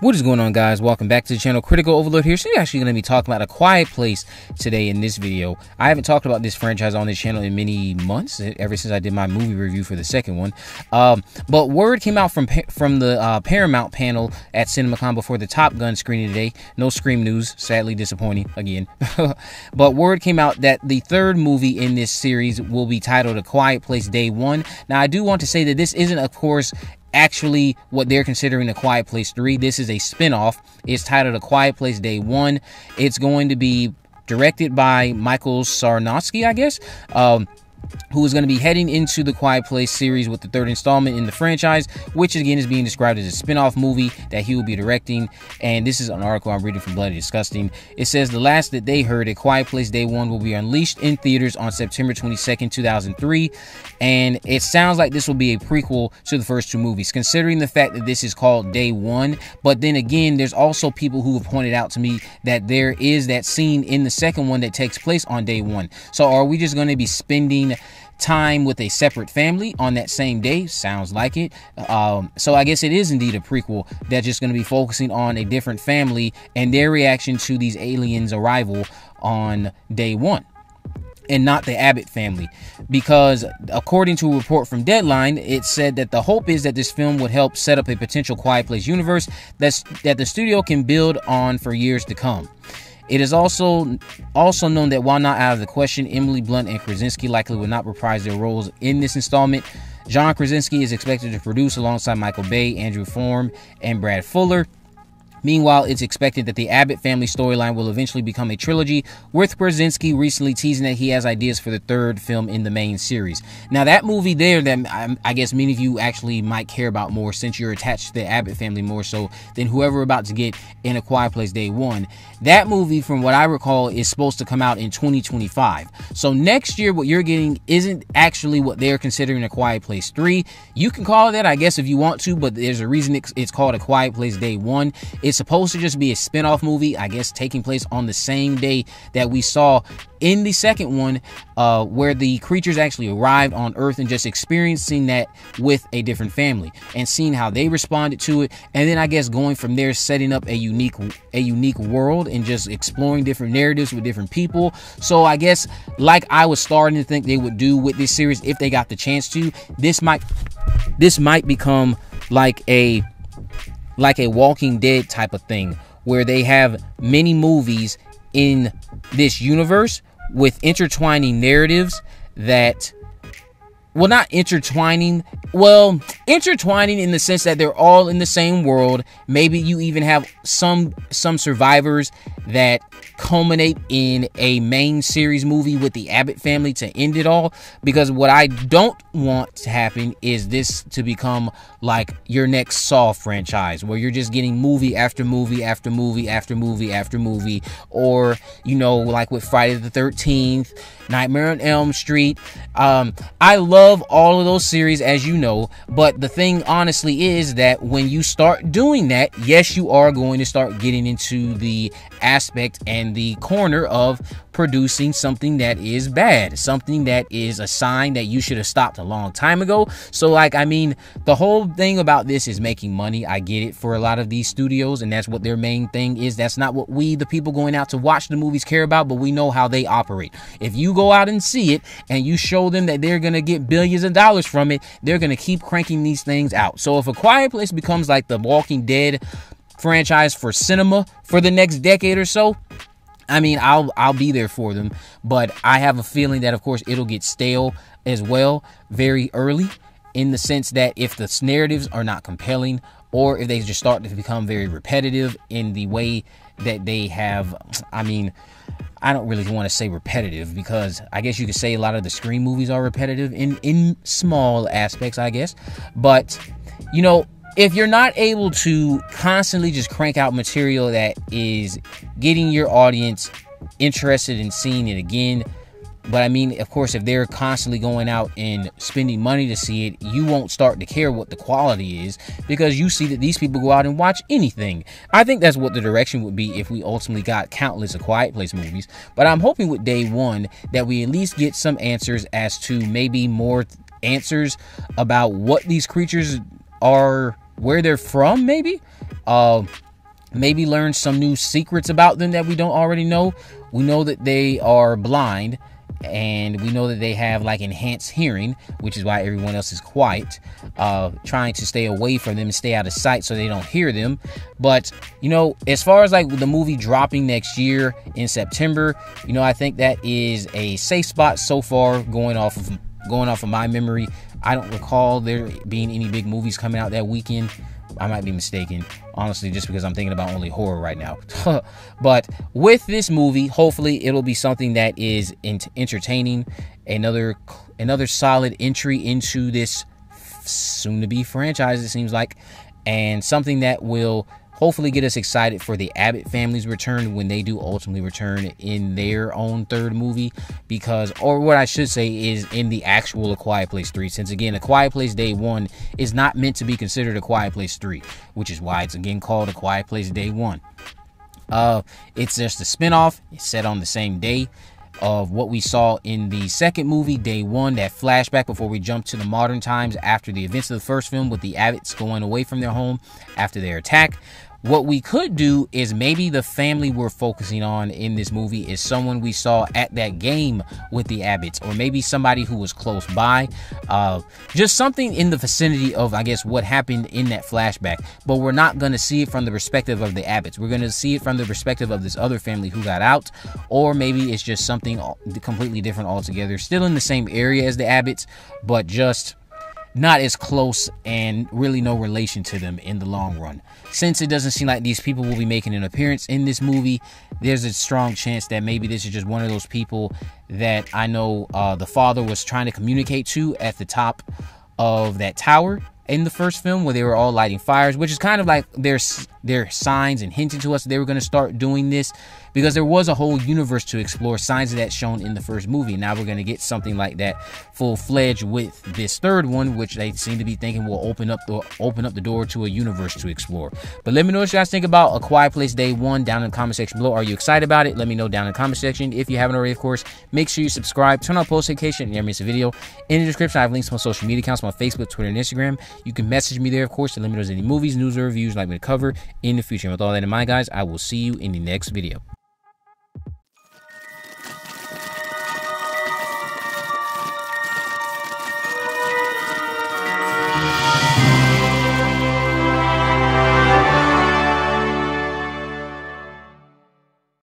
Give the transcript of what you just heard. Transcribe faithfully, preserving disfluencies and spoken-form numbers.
What is going on, guys? Welcome back to the channel. Critical Overlord here. So we're actually going to be talking about A Quiet Place today in this video. I haven't talked about this franchise on this channel in many months, ever since I did my movie review for the second one. Um, but word came out from from the uh, Paramount panel at CinemaCon before the Top Gun screening today. No Scream news, sadly disappointing again. But word came out that the third movie in this series will be titled A Quiet Place Day One. Now, I do want to say that this isn't, of course, actually what they're considering A Quiet Place three. This is a spinoff. It's titled A Quiet Place Day One. It's going to be directed by Michael Sarnowski, I guess, um, who is going to be heading into the Quiet Place series with the third installment in the franchise, which again is being described as a spin-off movie that he will be directing. And this is an article I'm reading from Bloody Disgusting. It says, the last that they heard, A Quiet Place Day One will be unleashed in theaters on September twenty-second two thousand three, and it sounds like this will be a prequel to the first two movies, considering the fact that this is called Day One. But then again, there's also people who have pointed out to me that there is that scene in the second one that takes place on Day One. So are we just going to be spending time with a separate family on that same day? Sounds like it. Um, so I guess it is indeed a prequel that's just going to be focusing on a different family and their reaction to these aliens' arrival on Day One, and not the Abbott family. Because according to a report from Deadline, it said that the hope is that this film would help set up a potential Quiet Place universe that's, that the studio can build on for years to come. It is also also known that while not out of the question, Emily Blunt and Krasinski likely will not reprise their roles in this installment. John Krasinski is expected to produce alongside Michael Bay, Andrew Form, and Brad Fuller. Meanwhile, it's expected that the Abbott family storyline will eventually become a trilogy, with Krasinski recently teasing that he has ideas for the third film in the main series. Now, that movie there that I, I guess many of you actually might care about more, since you're attached to the Abbott family more so than whoever about to get in A Quiet Place Day One. That movie, from what I recall, is supposed to come out in twenty twenty-five. So next year, what you're getting isn't actually what they're considering A Quiet Place three. You can call it that, I guess, if you want to, but there's a reason it's called A Quiet Place Day One. It's supposed to just be a spin-off movie, I guess, taking place on the same day that we saw in the second one, uh, where the creatures actually arrived on Earth and just experiencing that with a different family and seeing how they responded to it. And then I guess going from there, setting up a unique a unique world and just exploring different narratives with different people. So I guess, like I was starting to think they would do with this series, if they got the chance to, this might this might become like a like a Walking Dead type of thing, where they have many movies in this universe with intertwining narratives that, well, not intertwining, well, intertwining in the sense that they're all in the same world. Maybe you even have some some survivors that culminate in a main series movie with the Abbott family to end it all. Because what I don't want to happen is this to become like your next Saw franchise, where you're just getting movie after movie after movie after movie after movie, or, you know, like with Friday the thirteenth, Nightmare on Elm Street. um I love all of those series, as you know, but the thing honestly is that when you start doing that, yes, you are going to start getting into the aspect and the corner of producing something that is bad, something that is a sign that you should have stopped a long time ago. So, like, I mean, the whole thing about this is making money. I get it for a lot of these studios, and that's what their main thing is. That's not what we, the people going out to watch the movies, care about, but we know how they operate. If you go out and see it and you show them that they're gonna get billions of dollars from it, they're gonna keep cranking these things out. So if A Quiet Place becomes like the Walking Dead franchise for cinema for the next decade or so, I mean, I'll I'll be there for them, but I have a feeling that, of course, it'll get stale as well very early, in the sense that if the narratives are not compelling, or if they just start to become very repetitive in the way that they have, I mean, I don't really want to say repetitive, because I guess you could say a lot of the Scream movies are repetitive in, in small aspects, I guess. But, you know, if you're not able to constantly just crank out material that is getting your audience interested in seeing it again, but I mean, of course, if they're constantly going out and spending money to see it, you won't start to care what the quality is, because you see that these people go out and watch anything. I think that's what the direction would be if we ultimately got countless of Quiet Place movies. But I'm hoping with Day One that we at least get some answers as to maybe more answers about what these creatures are, where they're from, maybe. Uh, maybe learn some new secrets about them that we don't already know. We know that they are blind, and we know that they have like enhanced hearing, which is why everyone else is quiet, uh, trying to stay away from them and stay out of sight so they don't hear them. But, you know, as far as like the movie dropping next year in September, you know, I think that is a safe spot so far, going off of going off of my memory. I don't recall there being any big movies coming out that weekend. I might be mistaken, honestly, just because I'm thinking about only horror right now. But with this movie, hopefully it'll be something that is entertaining, another another solid entry into this soon-to-be franchise, it seems like, and something that will hopefully get us excited for the Abbott family's return when they do ultimately return in their own third movie, because, or what I should say is in the actual A Quiet Place three, since again, A Quiet Place Day One is not meant to be considered A Quiet Place three, which is why it's again called A Quiet Place Day One. Uh, it's just a spinoff. It's set on the same day of what we saw in the second movie, Day One, that flashback before we jump to the modern times after the events of the first film with the Abbotts going away from their home after their attack. What we could do is maybe the family we're focusing on in this movie is someone we saw at that game with the Abbotts, or maybe somebody who was close by. Uh, just something in the vicinity of, I guess, what happened in that flashback. But we're not going to see it from the perspective of the Abbotts. We're going to see it from the perspective of this other family who got out, or maybe it's just something completely different altogether. Still in the same area as the Abbotts, but just not as close and really no relation to them in the long run. Since it doesn't seem like these people will be making an appearance in this movie, there's a strong chance that maybe this is just one of those people that I know uh, the father was trying to communicate to at the top of that tower in the first film where they were all lighting fires, which is kind of like their, their signs and hinting to us they were going to start doing this, because there was a whole universe to explore, signs of that shown in the first movie. Now we're going to get something like that full-fledged with this third one, which they seem to be thinking will open up the open up the door to a universe to explore. But let me know what you guys think about A Quiet Place Day One down in the comment section below. Are you excited about it? Let me know down in the comment section. If you haven't already, of course, make sure you subscribe, turn on post notifications, and never miss a video. In the description, I have links to my social media accounts, my Facebook, Twitter, and Instagram. You can message me there, of course, to let me know if there's any movies, news, or reviews you'd like me to cover in the future. And with all that in mind, guys, I will see you in the next video.